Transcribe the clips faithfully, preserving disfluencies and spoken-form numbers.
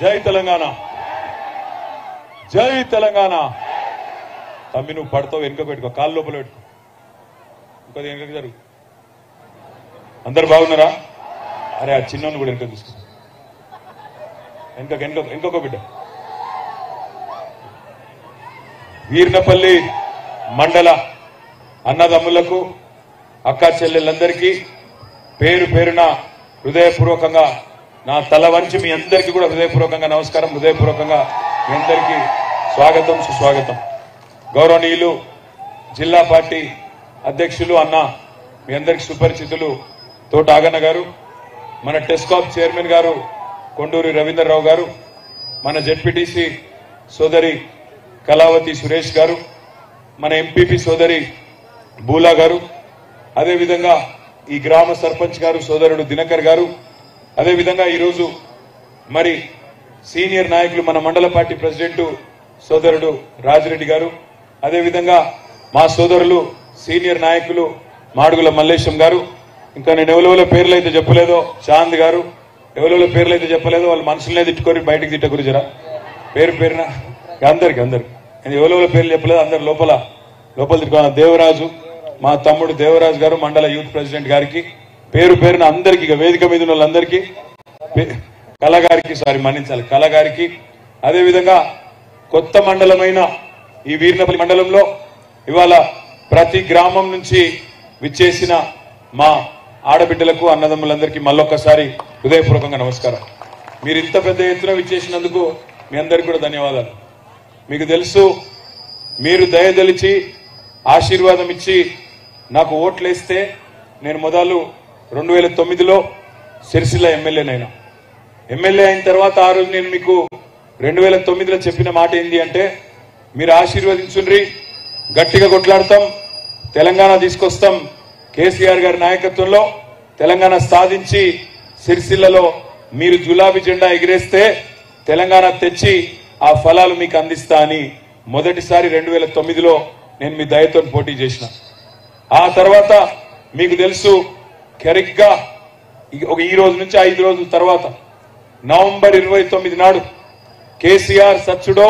जय तेलंगाणा जय तेलंगाणा तम्मी नु पड़ता वेनक पेट्टुको काल लोपल पेट्टुको इंका वेनककी जरुगु अंदरू बागुन्नारा अरे आ चिन्नोन्नि कूडा वेनक तीसुको वेनक वेनक इंकोक बिड्ड वीर्नपल्ली मंडल अन्नदम्मुलकु अक्का चेल्लेल्लंदरिकी पेरु पेरुना हृदयपूर्वकंगा ना तल वंचि मी अंदरिकी कूडा हृदयपूर्वकंगा नमस्कारं हृदयपूर्वकंगा मी अंदरिकी स्वागतं सुस्वागतं गौरवनीयुलु जिल्ला पार्टी अध्यक्षुलु अन्ना मी अंदरिकी सुपरिचितुलु तोट आगन्न गारु मन टेस्काप चैर्मन गारु कोंडूरी रवींद्रराव गारु मन जेपीटीसी सोदरी कलावती सुरेश गारु मन एंपीपी सोदरी बूला गारु अदे विधंगा ई ग्राम सर्पंच गारु सोदरुडु दिनकर गारु అదే విధంగా ఈ రోజు మరి సీనియర్ నాయకులు మన మండల పార్టీ ప్రెసిడెంట్ సోదరుడు రాజరెడ్డి గారు అదే విధంగా మా సోదరులు సీనియర్ నాయకులు మాడుగుల మల్లేశం గారు ఇంకా నేను ఎవలెవల పేర్లు అయితే చెప్పలేదో చాంద్ గారు ఎవలెవల పేర్లు అయితే చెప్పలేదో వాళ్ళ మనసులనే తిట్టుకొని బయటికి తిట్టకురు జరా పేరు పేరున అందరికి అందరికి నేను ఎవలెవల పేర్లు చెప్పలేదు అందరి లోపల లోపల తిట్టుకున్న దేవరాజు మా తమ్ముడు దేవరాజు గారు మండల యూత్ ప్రెసిడెంట్ గారికి పేరు పేరున అందరికీ వేదిక మీద ఉన్న వాళ్ళందరికీ కళగారికి సారీ మన్నించాలి కళగారికి అదే విధంగా కొత్త మండలమైన ఈ వీర్నపల్లి మండలంలో ఇవాళ ప్రతి గ్రామం నుంచి విచ్చేసిన మా ఆడబిడ్డలకు అన్నదమ్ములందరికీ మళ్ళొక్కసారి హృదయపూర్వకంగా నమస్కారం మీరు ఇంత పెద్ద ఎత్తున విచ్చేసినందుకు మీ అందరికీ కూడా ధన్యవాదాలు మీకు తెలుసు మీరు దయదలిచి ఆశీర్వాదం ఇచ్చి నాకు ఓట్లేస్తే నేను మొదలు రెండు వేల తొమ్మిదిలో సిరిసిల్ల ఎమ్మెల్యేనైనా ఎమ్మెల్యే అయిన తర్వాత ఆ రోజు నేను మీకు రెండు వేల తొమ్మిదిలో చెప్పిన మాట ఏంటి అంటే మీరు ఆశీర్వదించుండ్రి గట్టిగా కొట్లాడతాం తెలంగాణ తీసుకొస్తాం కేసీఆర్ గారి నాయకత్వంలో తెలంగాణ సాధించి సిరిసిల్లలో మీరు గులాబీ జెండా ఎగిరేస్తే తెలంగాణ తెచ్చి ఆ ఫలాలు మీకు అందిస్తా అని మొదటిసారి రెండు వేల తొమ్మిదిలో నేను మీ దయతో పోటీ చేసిన ఆ తర్వాత మీకు తెలుసు కరెక్ట్గా ఈ రోజు నుంచి ఐదు రోజుల తర్వాత నవంబర్ ఇరవై తొమ్మిది నాడు కేసీఆర్ సచ్చుడో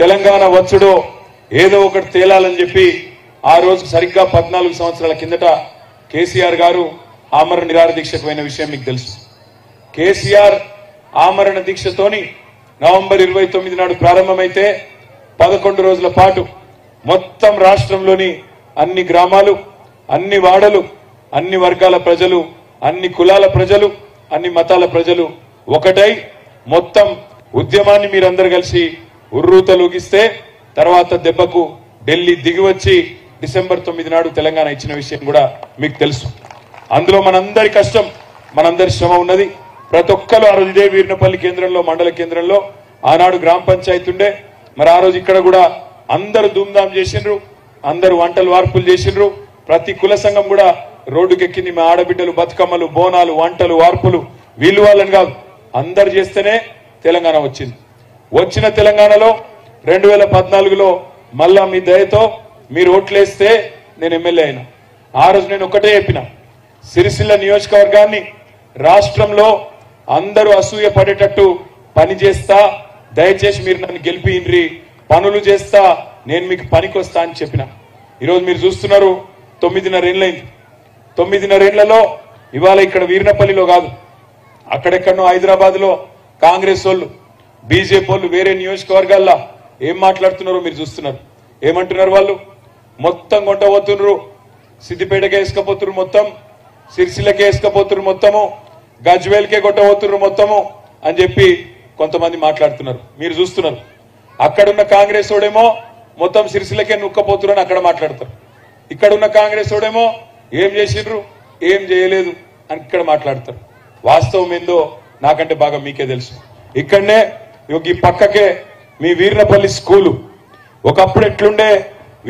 తెలంగాణ వచ్చుడో ఏదో ఒకటి తేలాలని చెప్పి ఆ రోజు సరిగ్గా పద్నాలుగు సంవత్సరాల కిందట కేసీఆర్ గారు ఆమరణ నిరాహార దీక్షకు అయిన విషయం మీకు తెలుసు కేసీఆర్ ఆమరణ దీక్షతోని నవంబర్ ఇరవై తొమ్మిది నాడు ప్రారంభమైతే పదకొండు రోజుల పాటు మొత్తం రాష్ట్రంలోని అన్ని గ్రామాలు అన్ని వాడలు అన్ని వర్గాల ప్రజలు అన్ని కులాల ప్రజలు అన్ని మతాల ప్రజలు ఒకటై మొత్తం ఉద్యమాన్ని మీరందరూ కలిసి ఉర్రూతలుగిస్తే తర్వాత దెబ్బకు ఢిల్లీ దిగివచ్చి డిసెంబర్ తొమ్మిది నాడు తెలంగాణ ఇచ్చిన విషయం కూడా మీకు తెలుసు అందులో మనందరి కష్టం మనందరి శ్రమ ఉన్నది ప్రతి ఒక్కరు ఆ రోజు ఇదే వీర్నపల్లి కేంద్రంలో మండల కేంద్రంలో ఆనాడు గ్రామ పంచాయతీ ఉండే మరి ఆ రోజు ఇక్కడ కూడా అందరూ ధూమ్ధాం చేసిండ్రు అందరూ వంటలు వార్పులు చేసిండ్రు ప్రతి కుల సంఘం కూడా రోడ్డుకెక్కింది మా ఆడబిడ్డలు బతుకమ్మలు బోనాలు వంటలు వార్పులు వీళ్ళు వాళ్ళని కాదు అందరు చేస్తేనే తెలంగాణ వచ్చింది వచ్చిన తెలంగాణలో రెండు వేల పద్నాలుగులో మళ్ళా మీ దయతో మీరు ఓట్లేస్తే నేను ఎమ్మెల్యే అయినా ఆ రోజు నేను ఒకటే చెప్పిన సిరిసిల్ల నియోజకవర్గాన్ని రాష్ట్రంలో అందరూ అసూయ పడేటట్టు పని చేస్తా దయచేసి మీరు నన్ను గెలిపియండ్రి పనులు చేస్తా నేను మీకు పనికొస్తా అని చెప్పిన ఈరోజు మీరు చూస్తున్నారు తొమ్మిదిన్నర ఏళ్ళైంది తొమ్మిదిన్నరేళ్లలో ఇవాళ ఇక్కడ వీర్నపల్లిలో కాదు అక్కడెక్కడో హైదరాబాద్లో కాంగ్రెస్ వాళ్ళు బీజేపీ వాళ్ళు వేరే నియోజకవర్గాల్లో ఏం మాట్లాడుతున్నారో మీరు చూస్తున్నారు ఏమంటున్నారు వాళ్ళు మొత్తం కొంటపోతున్నారు సిద్దిపేటకే వేసుకపోతున్నారు మొత్తం సిరిసిల్లకే వేసుకపోతున్నారు మొత్తము గజ్వేల్కే కొట్టబోతున్నారు మొత్తము అని చెప్పి కొంతమంది మాట్లాడుతున్నారు మీరు చూస్తున్నారు అక్కడున్న కాంగ్రెస్ వాడేమో మొత్తం సిరిసిల్లకే నుక్కపోతున్నారు అక్కడ మాట్లాడతారు ఇక్కడున్న కాంగ్రెస్ వాడేమో ఏం చేసిండ్రు ఏం చేయలేదు అని ఇక్కడ మాట్లాడతారు వాస్తవం ఏందో నాకంటే బాగా మీకే తెలుసు ఇక్కడనే ఈ పక్కకే మీ వీర్నపల్లి స్కూలు ఒకప్పుడు ఎట్లుండే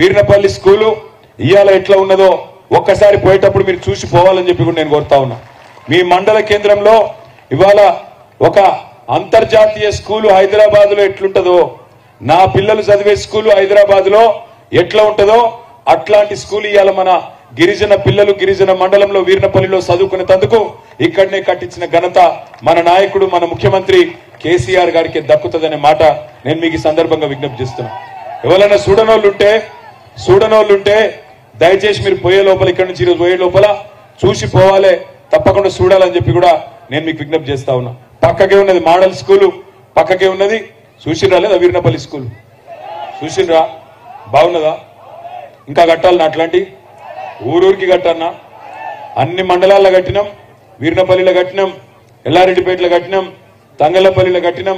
వీర్నపల్లి స్కూలు ఇవాళ ఎట్లా ఉన్నదో ఒక్కసారి పోయేటప్పుడు మీరు చూసి పోవాలని చెప్పి కూడా నేను కోరుతా ఉన్నా మీ మండల కేంద్రంలో ఇవాళ ఒక అంతర్జాతీయ స్కూలు హైదరాబాద్లో ఎట్లుంటుందో నా పిల్లలు చదివే స్కూలు హైదరాబాద్లో ఎట్లా ఉంటుందో అట్లాంటి స్కూల్ ఇవాళ మన గిరిజన పిల్లలు గిరిజన మండలంలో వీర్నపల్లిలో చదువుకునేందుకు ఇక్కడనే కట్టించిన ఘనత మన నాయకుడు మన ముఖ్యమంత్రి కేసీఆర్ గారికి దక్కుతదనే మాట నేను మీకు ఈ సందర్భంగా విజ్ఞప్తి చేస్తున్నా। ఎవరైనా సూడనోళ్ళు ఉంటే సూడనోళ్ళు ఉంటే దయచేసి మీరు పోయే లోపల ఇక్కడి నుంచి రోజు పోయే లోపల చూసి పోవాలే, తప్పకుండా చూడాలని చెప్పి కూడా నేను మీకు విజ్ఞప్తి చేస్తా ఉన్నా। పక్కకే ఉన్నది మోడల్ స్కూలు, పక్కకే ఉన్నది చూసిరా లేదా వీర్నపల్లి స్కూల్ చూసిరా, బాగున్నదా? ఇంకా కట్టాలన్నా అట్లాంటి ఊరూరికి కట్టన్నా, అన్ని మండలాల్లో కట్టినాం, వీర్నపల్లిలో కట్టినాం, ఎల్లారెడ్డిపేటలో కట్టినాం, తంగలపల్లిలో కట్టినాం,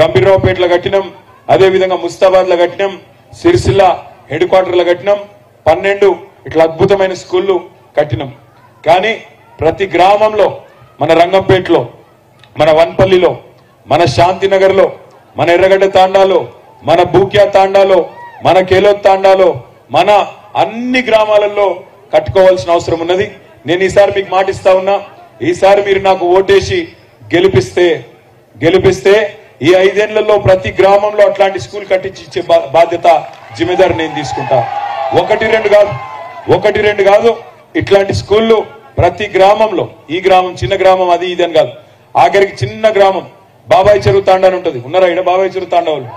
గంభీరావుపేటలో కట్టినాం, అదే విధంగా ముస్తాబాద్లో కట్టినాం, సిరిసిల్ల హెడ్ క్వార్టర్లో కట్టినాం, పన్నెండు ఇట్లా అద్భుతమైన స్కూళ్ళు కట్టినాం। కానీ ప్రతి గ్రామంలో మన రంగంపేటలో, మన వన్పల్లిలో, మన శాంతినగర్లో, మన ఎర్రగడ్డ తాండాలో, మన బూక్యా తాండాలో, మన కేలో తాండాలో, మన అన్ని గ్రామాలలో కట్టుకోవాల్సిన అవసరం ఉన్నది। నేను ఈసారి మీకు మాటిస్తా ఉన్నా, ఈసారి మీరు నాకు ఓటేసి గెలిపిస్తే గెలిపిస్తే ఈ ఐదేళ్లలో ప్రతి గ్రామంలో అట్లాంటి స్కూల్ కట్టించి ఇచ్చే బాధ్యత జిమ్మేదారు నేను తీసుకుంటా। ఒకటి రెండు కాదు, ఒకటి రెండు కాదు, ఇట్లాంటి స్కూళ్ళు ప్రతి గ్రామంలో, ఈ గ్రామం చిన్న గ్రామం అది ఇది అని కాదు, ఆఖరికి చిన్న గ్రామం బాబాయ్ చెరువు తాండా అని ఉంటుంది, ఉన్నారా? ఇక్కడ బాబాయ్ చెరువు తాండా వాళ్ళు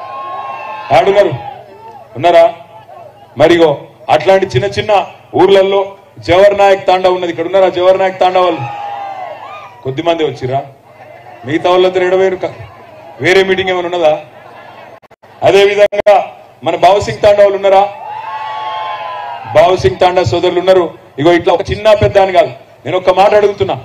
ఆడున్నారు, ఉన్నారా? మరిగో అట్లాంటి చిన్న చిన్న ఊర్లలో జవహర్ నాయక్ తాండా ఉన్నది, ఇక్కడ ఉన్నారా? జవహర్ నాయక్ తాండా వాళ్ళు కొద్ది మంది వచ్చిరా, మిగతా వాళ్ళతో ఎడవేరు, వేరే మీటింగ్ ఏమైనా ఉన్నదా? అదే విధంగా మన బావుసింగ్ తాండా వాళ్ళు ఉన్నారా? బావుసింగ్ తాండా సోదరులు ఉన్నారు। ఇగో ఇట్లా ఒక చిన్న పెద్ద అని కాదు, నేను ఒక్క మాట అడుగుతున్నా।